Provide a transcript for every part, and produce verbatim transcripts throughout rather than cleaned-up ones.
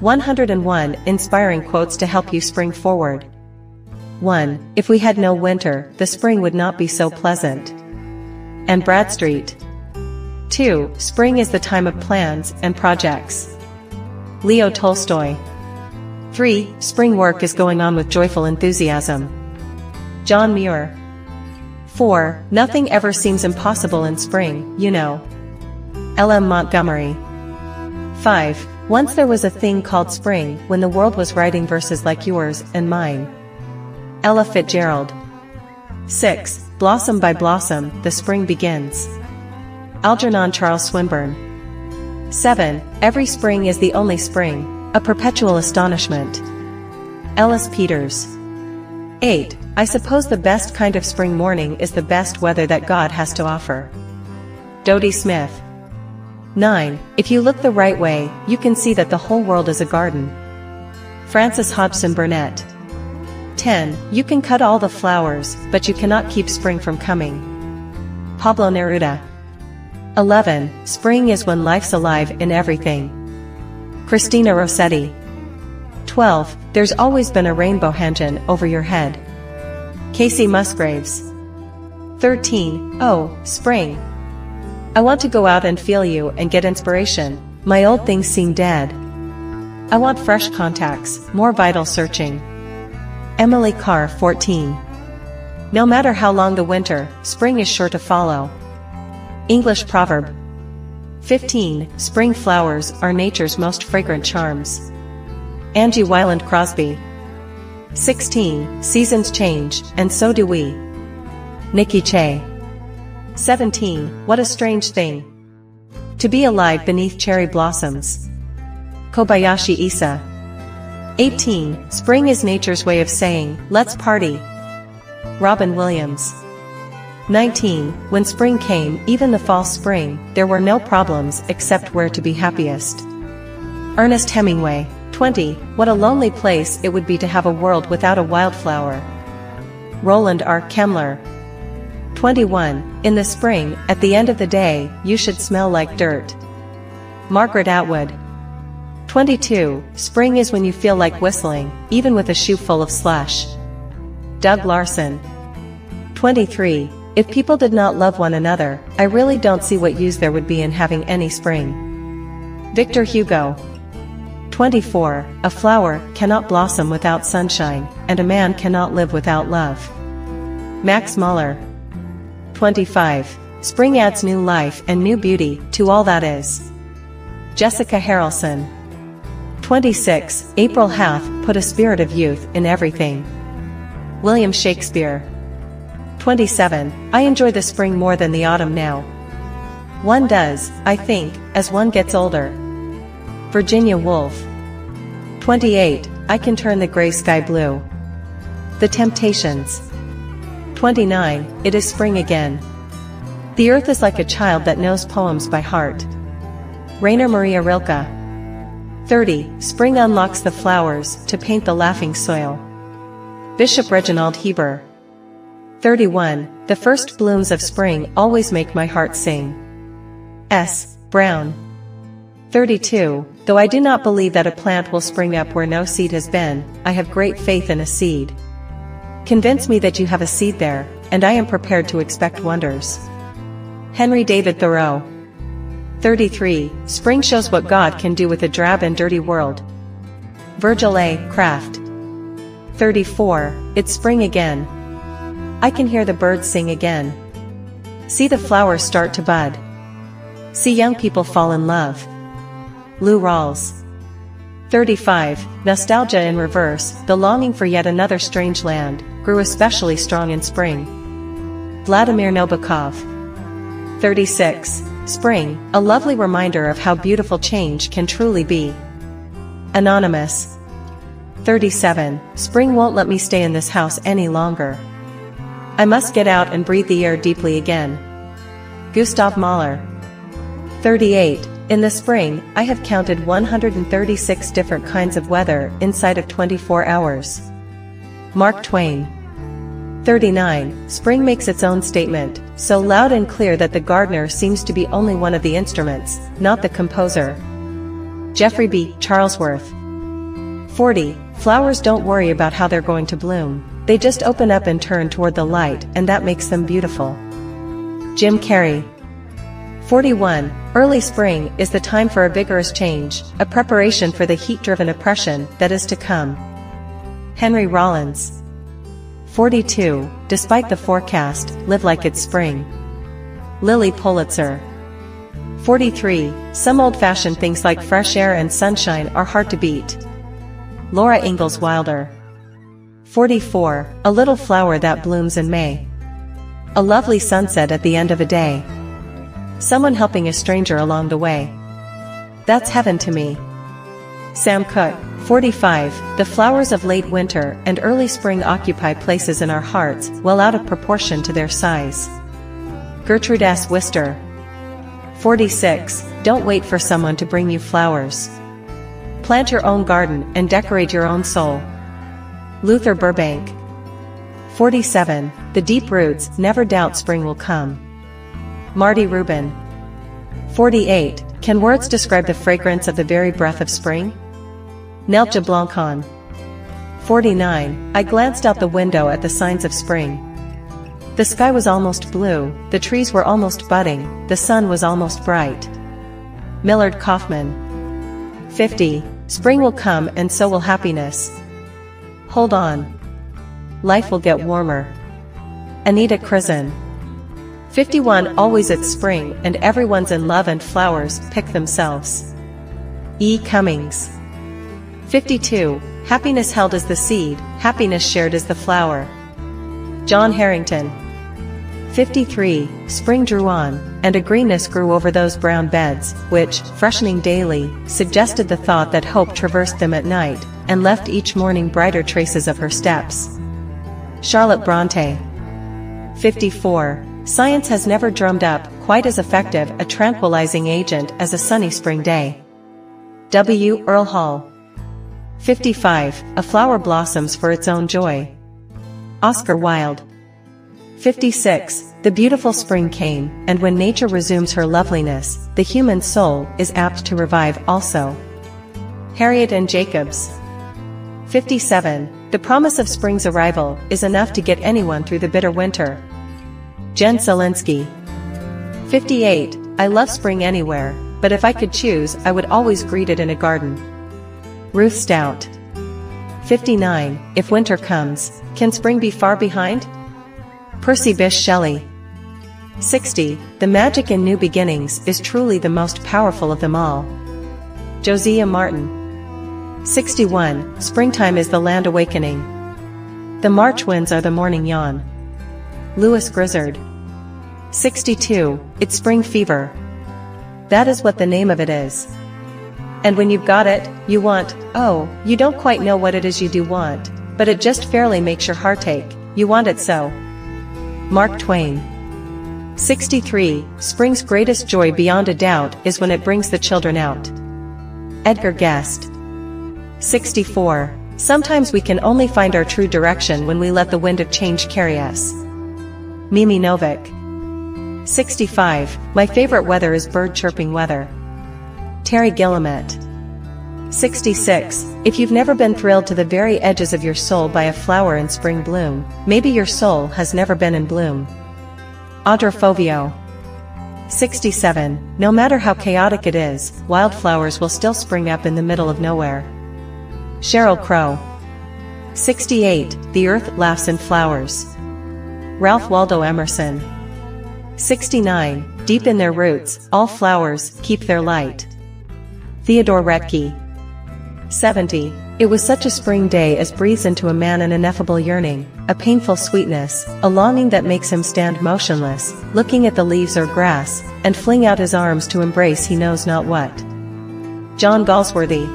one hundred one Inspiring Quotes to Help You Spring Forward. One If we had no winter, the spring would not be so pleasant. And Bradstreet. Two Spring is the time of plans and projects. Leo Tolstoy. Three Spring work is going on with joyful enthusiasm. John Muir. Four Nothing ever seems impossible in spring, you know. L M Montgomery. Five Once there was a thing called spring, when the world was writing verses like yours and mine. Ella Fitzgerald. Six Blossom by blossom, the spring begins. Algernon Charles Swinburne. Seven Every spring is the only spring, a perpetual astonishment. Ellis Peters. Eight I suppose the best kind of spring morning is the best weather that God has to offer. Dodie Smith. Nine If you look the right way, you can see that the whole world is a garden. Frances Hodgson Burnett. Ten You can cut all the flowers, but you cannot keep spring from coming. Pablo Neruda. Eleven Spring is when life's alive in everything. Christina Rossetti. Twelve There's always been a rainbow hanging over your head. Casey Musgraves. Thirteen Oh, spring. I want to go out and feel you and get inspiration. My old things seem dead. I want fresh contacts, more vital searching. Emily Carr. Fourteen No matter how long the winter, spring is sure to follow. English proverb. Fifteen Spring flowers are nature's most fragrant charms. Angie Wyland Crosby. Sixteen Seasons change, and so do we. Nikki Che. Seventeen What a strange thing to be alive beneath cherry blossoms. Kobayashi Issa. Eighteen Spring is nature's way of saying, let's party. Robin Williams. Nineteen When spring came, even the false spring, there were no problems except where to be happiest. Ernest Hemingway. Twenty What a lonely place it would be to have a world without a wildflower. Roland R. Kemmler. Twenty-one In the spring, at the end of the day, you should smell like dirt. Margaret Atwood. Twenty-two Spring is when you feel like whistling, even with a shoe full of slush. Doug Larson. Twenty-three If people did not love one another, I really don't see what use there would be in having any spring. Victor Hugo. Twenty-four A flower cannot blossom without sunshine, and a man cannot live without love. Max Muller. Twenty-five Spring adds new life and new beauty to all that is. Jessica Harrelson. Twenty-six April hath put a spirit of youth in everything. William Shakespeare. Twenty-seven I enjoy the spring more than the autumn now. One does, I think, as one gets older. Virginia Woolf. Twenty-eight I can turn the gray sky blue. The Temptations. Twenty-nine It is spring again. The earth is like a child that knows poems by heart. Rainer Maria Rilke. Thirty Spring unlocks the flowers to paint the laughing soil. Bishop Reginald Heber. Thirty-one The first blooms of spring always make my heart sing. S. Brown. Thirty-two Though I do not believe that a plant will spring up where no seed has been, I have great faith in a seed. Convince me that you have a seed there, and I am prepared to expect wonders. Henry David Thoreau. Thirty-three Spring shows what God can do with a drab and dirty world. Virgil A. Kraft. Thirty-four It's spring again. I can hear the birds sing again. See the flowers start to bud. See young people fall in love. Lou Rawls. Thirty-five Nostalgia in reverse, the longing for yet another strange land, grew especially strong in spring. Vladimir Nabokov. Thirty-six Spring, a lovely reminder of how beautiful change can truly be. Anonymous. Thirty-seven Spring won't let me stay in this house any longer. I must get out and breathe the air deeply again. Gustav Mahler. Thirty-eight In the spring, I have counted one hundred thirty-six different kinds of weather inside of twenty-four hours. Mark Twain. Thirty-nine Spring makes its own statement, so loud and clear that the gardener seems to be only one of the instruments, not the composer. Jeffrey B. Charlesworth. forty. Flowers don't worry about how they're going to bloom. They just open up and turn toward the light, and that makes them beautiful. Jim Carrey. forty-one. Early spring is the time for a vigorous change, a preparation for the heat-driven oppression that is to come. Henry Rollins. forty-two. Despite the forecast, live like it's spring. Lily Pulitzer. forty-three. Some old-fashioned things like fresh air and sunshine are hard to beat. Laura Ingalls Wilder. forty-four. A little flower that blooms in May. A lovely sunset at the end of a day. Someone helping a stranger along the way. That's heaven to me. Sam Cooke. forty-five. The flowers of late winter and early spring occupy places in our hearts well out of proportion to their size. Gertrude S. Wister. forty-six. Don't wait for someone to bring you flowers. Plant your own garden and decorate your own soul. Luther Burbank. forty-seven. The deep roots never doubt spring will come. Marty Rubin. forty-eight. Can words describe the fragrance of the very breath of spring? Nelja Blancon. forty-nine. I glanced out the window at the signs of spring. The sky was almost blue, the trees were almost budding, the sun was almost bright. Millard Kaufman. fifty. Spring will come and so will happiness. Hold on. Life will get warmer. Anita Krizen. fifty-one. Always it's spring and everyone's in love and flowers pick themselves. E. Cummings. fifty-two. Happiness held is the seed, happiness shared is the flower. John Harrington. fifty-three. Spring drew on, and a greenness grew over those brown beds, which, freshening daily, suggested the thought that hope traversed them at night, and left each morning brighter traces of her steps. Charlotte Bronte. fifty-four. Science has never drummed up, quite as effective a tranquilizing agent as a sunny spring day. W. Earle Hall. fifty-five. A flower blossoms for its own joy. Oscar Wilde. fifty-six. The beautiful spring came, and when nature resumes her loveliness, the human soul is apt to revive also. Harriet and Jacobs. fifty-seven. The promise of spring's arrival is enough to get anyone through the bitter winter. Jen Selinsky. fifty-eight. I love spring anywhere, but if I could choose, I would always greet it in a garden. Ruth Stout. fifty-nine. If winter comes, can spring be far behind? Percy Bysshe Shelley. sixty. The magic in new beginnings is truly the most powerful of them all. Josiah Martin. sixty-one. Springtime is the land awakening. The March winds are the morning yawn. Louis Grizzard. sixty-two. It's spring fever. That is what the name of it is. And when you've got it, you want, oh, you don't quite know what it is you do want, but it just fairly makes your heart ache, you want it so. Mark Twain. sixty-three. Spring's greatest joy beyond a doubt is when it brings the children out. Edgar Guest. sixty-four. Sometimes we can only find our true direction when we let the wind of change carry us. Mimi Novik. sixty-five. My favorite weather is bird chirping weather. Terry Gilliatt. sixty-six. If you've never been thrilled to the very edges of your soul by a flower in spring bloom, maybe your soul has never been in bloom. Audre Fovea. sixty-seven. No matter how chaotic it is, wildflowers will still spring up in the middle of nowhere. Sheryl Crow. sixty-eight. The earth laughs in flowers. Ralph Waldo Emerson. sixty-nine. Deep in their roots, all flowers keep their light. Theodore Retke. seventy. It was such a spring day as breathes into a man an ineffable yearning, a painful sweetness, a longing that makes him stand motionless, looking at the leaves or grass, and fling out his arms to embrace he knows not what. John Galsworthy.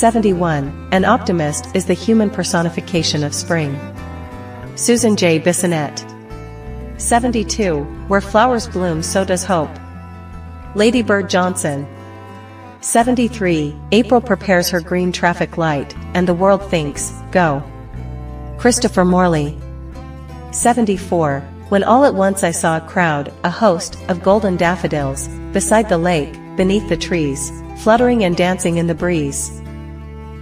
seventy-one. An optimist is the human personification of spring. Susan J. Bissonnette. seventy-two. Where flowers bloom, so does hope. Lady Bird Johnson. seventy-three. April prepares her green traffic light, and the world thinks, go. Christopher Morley. seventy-four. When all at once I saw a crowd, a host, of golden daffodils, beside the lake, beneath the trees, fluttering and dancing in the breeze.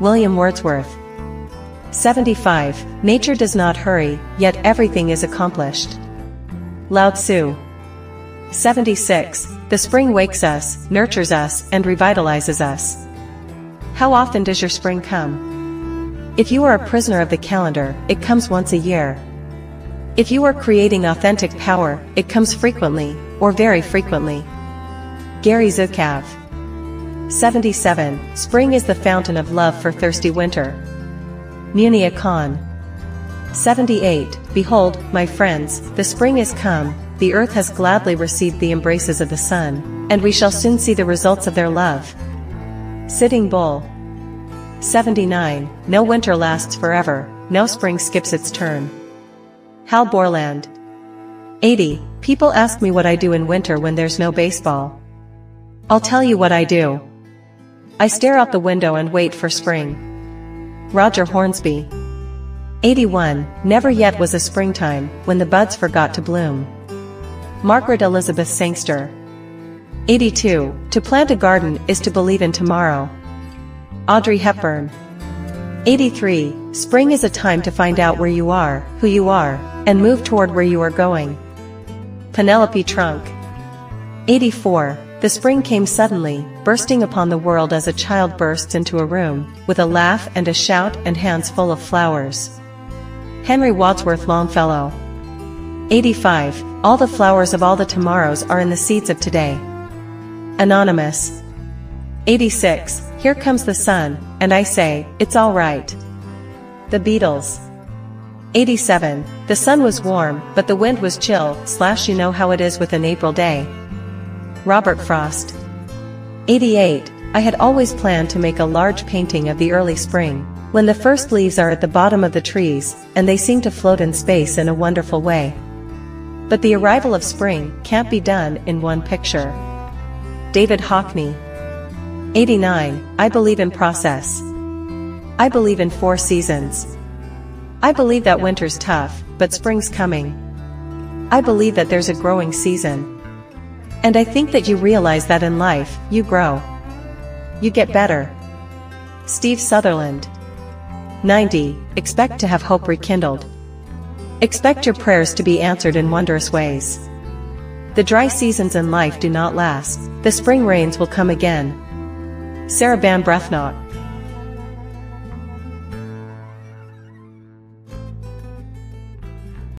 William Wordsworth. seventy-five. Nature does not hurry, yet everything is accomplished. Lao Tzu. seventy-six. The spring wakes us, nurtures us, and revitalizes us. How often does your spring come? If you are a prisoner of the calendar, it comes once a year. If you are creating authentic power, it comes frequently, or very frequently. Gary Zukav. seventy-seven. Spring is the fountain of love for thirsty winter. Munia Khan. seventy-eight. Behold, my friends, the spring is come, the earth has gladly received the embraces of the sun, and we shall soon see the results of their love. Sitting Bull. seventy-nine. No winter lasts forever, no spring skips its turn. Hal Borland. eighty. People ask me what I do in winter when there's no baseball. I'll tell you what I do. I stare out the window and wait for spring. Roger Hornsby. eighty-one. Never yet was a springtime when the buds forgot to bloom. Margaret Elizabeth Sangster. eighty-two. To plant a garden is to believe in tomorrow. Audrey Hepburn. eighty-three. Spring is a time to find out where you are, who you are, and move toward where you are going. Penelope Trunk. eighty-four. The spring came suddenly, bursting upon the world as a child bursts into a room, with a laugh and a shout and hands full of flowers. Henry Wadsworth Longfellow. eighty-five. All the flowers of all the tomorrows are in the seeds of today. Anonymous. eighty-six. Here comes the sun, and I say, it's all right. The Beatles. eighty-seven. The sun was warm, but the wind was chill, slash you know how it is with an April day. Robert Frost. eighty-eight. I had always planned to make a large painting of the early spring, when the first leaves are at the bottom of the trees, and they seem to float in space in a wonderful way. But the arrival of spring can't be done in one picture. David Hockney. eighty-nine. I believe in process. I believe in four seasons. I believe that winter's tough, but spring's coming. I believe that there's a growing season. And I think that you realize that in life, you grow. You get better. Steve Sutherland. ninety. Expect to have hope rekindled. Expect your prayers to be answered in wondrous ways. The dry seasons in life do not last. The spring rains will come again. Sarah Van Breathnock.